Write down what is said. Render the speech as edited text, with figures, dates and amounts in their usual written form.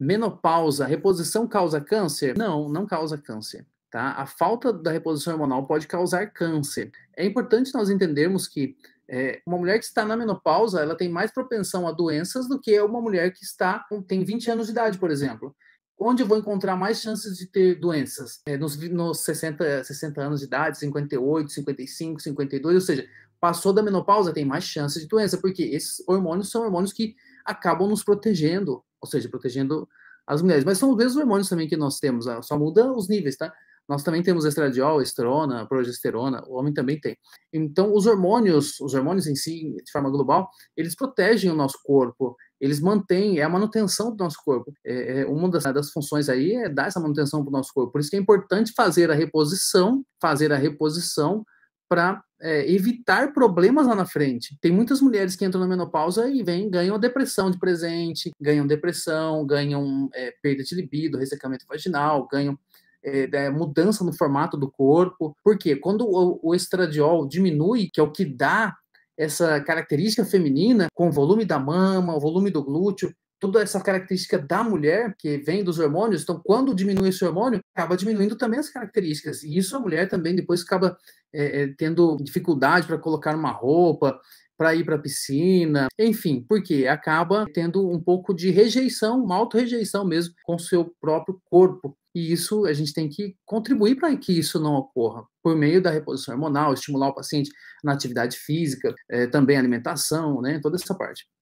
Menopausa, reposição causa câncer? Não, não causa câncer. Tá? A falta da reposição hormonal pode causar câncer. É importante nós entendermos que uma mulher que está na menopausa, ela tem mais propensão a doenças do que uma mulher que tem 20 anos de idade, por exemplo. Onde eu vou encontrar mais chances de ter doenças? Nos 60 anos de idade, 58, 55, 52, ou seja, passou da menopausa, tem mais chances de doença, porque esses hormônios são hormônios que acabam nos protegendo, ou seja, protegendo as mulheres. Mas são os mesmos hormônios também que nós temos, só muda os níveis, tá? Nós também temos estradiol, estrona, progesterona, o homem também tem. Então, os hormônios em si, de forma global, eles protegem o nosso corpo, eles mantêm, é a manutenção do nosso corpo. Uma das funções aí é dar essa manutenção para o nosso corpo. Por isso que é importante fazer a reposição para evitar problemas lá na frente. Tem muitas mulheres que entram na menopausa e ganham a depressão de presente, ganham perda de libido, ressecamento vaginal, ganham mudança no formato do corpo. Porque quando o estradiol diminui, que é o que dá essa característica feminina, com o volume da mama, o volume do glúteo, toda essa característica da mulher que vem dos hormônios, então quando diminui esse hormônio, acaba diminuindo também as características. E isso a mulher também depois acaba tendo dificuldade para colocar uma roupa, para ir para a piscina, enfim, porque acaba tendo um pouco de rejeição, uma auto-rejeição mesmo com o seu próprio corpo. E isso a gente tem que contribuir para que isso não ocorra, por meio da reposição hormonal, estimular o paciente na atividade física, também alimentação, né, toda essa parte.